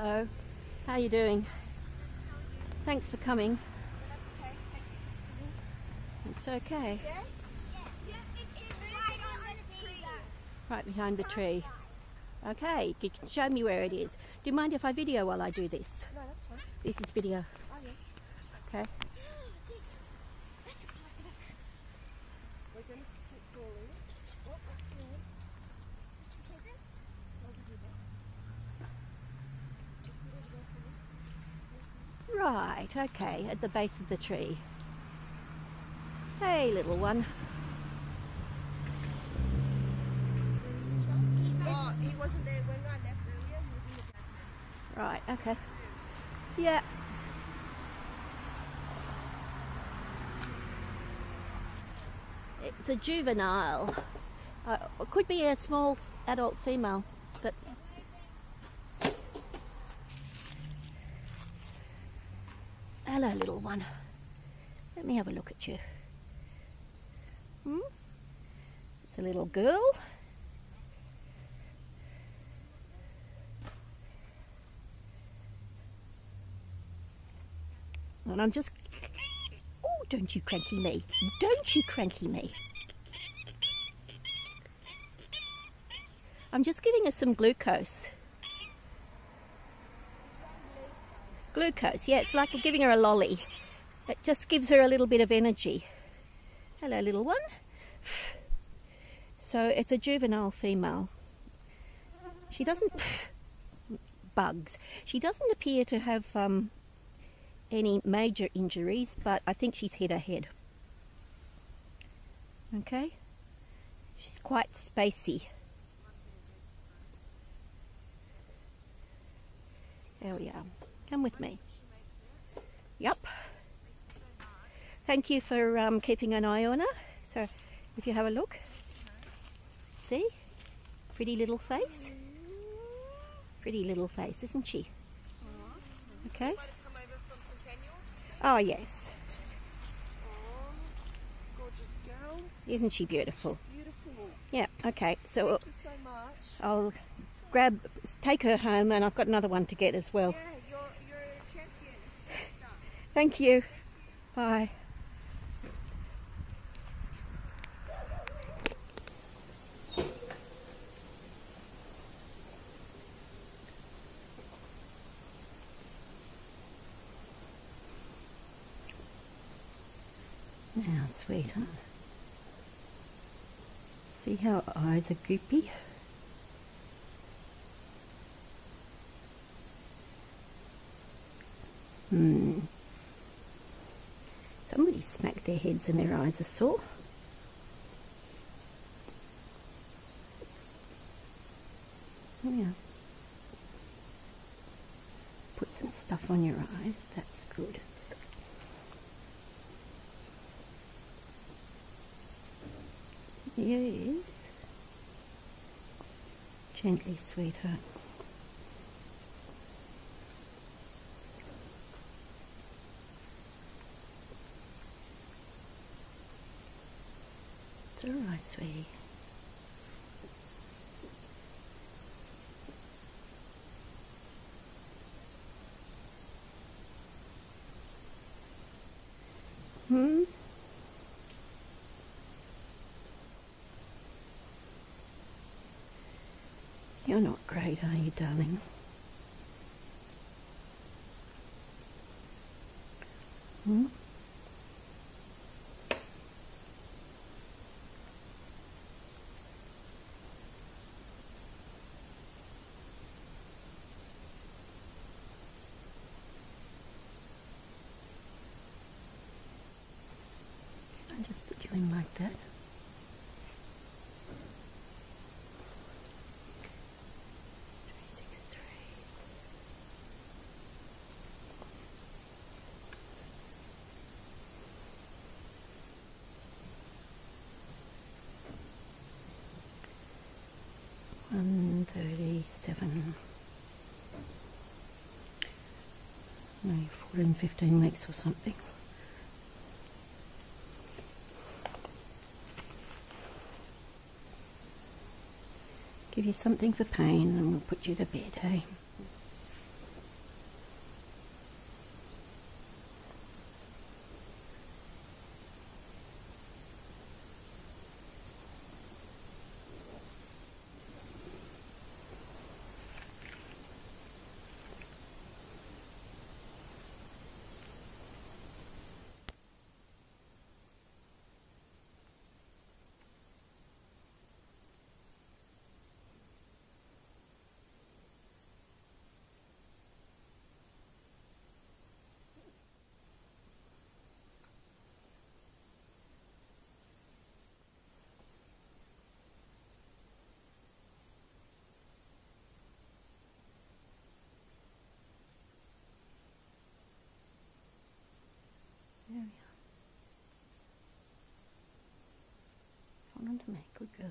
Hello, how are you doing? Thanks for coming. That's okay. Thank you. It's okay. Yeah? Yeah. Right behind the tree. Okay, you can show me where it is. Do you mind if I video while I do this? No, that's fine. This is video. Oh, yeah. Okay. Right, okay, at the base of the tree. Hey, little one. Oh, he wasn't there when I left earlier, he was in the basement. Right, okay. Yeah. It's a juvenile. It could be a small adult female, but... Hello, little one. Let me have a look at you. Hmm? It's a little girl. And I'm just... Oh, don't you cranky me. Don't you cranky me. I'm just giving her some glucose. Glucose, yeah, it's like giving her a lolly. It just gives her a little bit of energy. Hello, little one. So it's a juvenile female. She doesn't... Bugs. She doesn't appear to have any major injuries, but I think she's hit her head. Okay? She's quite spacey. There we are. Come with me. Yep. Thank you for keeping an eye on her. So if you have a look, see? Pretty little face. Pretty little face, isn't she? Okay. Oh, yes. Gorgeous girl. Isn't she beautiful? Beautiful. Yeah, okay. So thank you so much. I'll take her home, and I've got another one to get as well. Thank you. Bye. Now, sweetheart. See how her eyes are goopy? Hmm. Somebody smacked their heads and their eyes are sore. Yeah. Put some stuff on your eyes, that's good. Yes. Gently, sweetheart. All right, sweetie. Hmm? You're not great, are you, darling? Hmm? Like that. Maybe 14, 15 weeks or something. Give you something for pain and we'll put you to bed, hey? make we go.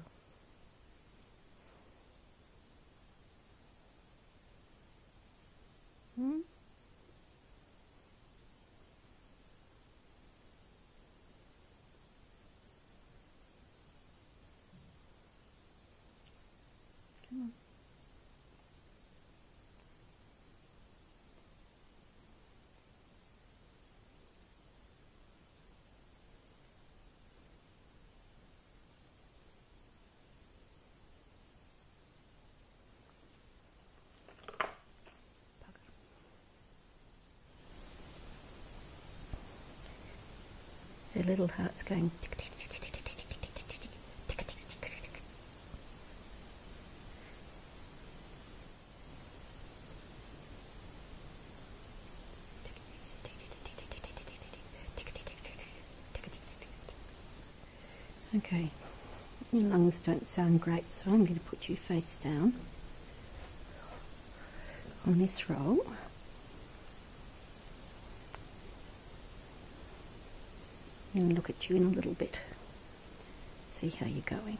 The little heart's going tick, tick, tick, tick, tick, tick, tick, tick, tick, tick, tick, tick, tick. Okay, your lungs don't sound great, so I'm going to put you face down on this roll. And look at you in a little bit, see how you're going.